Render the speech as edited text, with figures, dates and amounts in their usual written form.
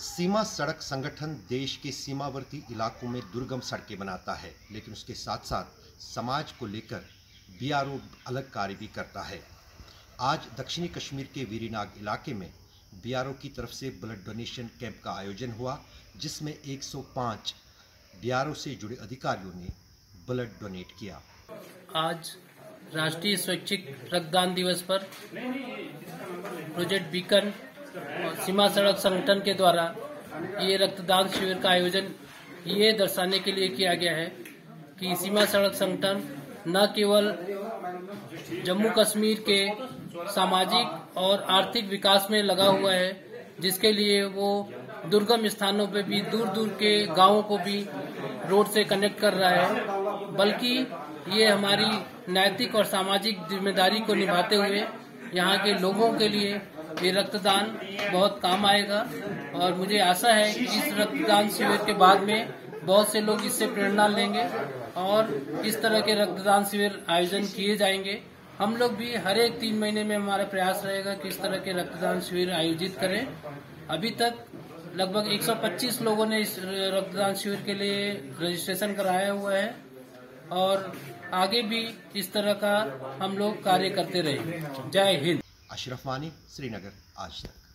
सीमा सड़क संगठन देश के सीमावर्ती इलाकों में दुर्गम सड़कें बनाता है, लेकिन उसके साथ साथ समाज को लेकर BRO अलग कार्य भी करता है। आज दक्षिणी कश्मीर के वेरीनाग इलाके में BRO की तरफ से ब्लड डोनेशन कैंप का आयोजन हुआ, जिसमें 105 BRO से जुड़े अधिकारियों ने ब्लड डोनेट किया। आज राष्ट्रीय स्वैच्छिक रक्तदान दिवस पर प्रोजेक्ट बीकरन और सीमा सड़क संगठन के द्वारा ये रक्तदान शिविर का आयोजन ये दर्शाने के लिए किया गया है कि सीमा सड़क संगठन न केवल जम्मू कश्मीर के सामाजिक और आर्थिक विकास में लगा हुआ है, जिसके लिए वो दुर्गम स्थानों पे भी दूर दूर के गांवों को भी रोड से कनेक्ट कर रहा है, बल्कि ये हमारी नैतिक और सामाजिक जिम्मेदारी को निभाते हुए यहाँ के लोगों के लिए ये रक्तदान बहुत काम आएगा। और मुझे आशा है कि इस रक्तदान शिविर के बाद में बहुत से लोग इससे प्रेरणा लेंगे और इस तरह के रक्तदान शिविर आयोजन किए जाएंगे। हम लोग भी हर एक 3 महीने में हमारा प्रयास रहेगा कि इस तरह के रक्तदान शिविर आयोजित करें। अभी तक लगभग 125 लोगों ने इस रक्तदान शिविर के लिए रजिस्ट्रेशन कराया हुआ है और आगे भी इस तरह का हम लोग कार्य करते रहेंगे। जय हिंद। अशरफ वानी, श्रीनगर, आज तक।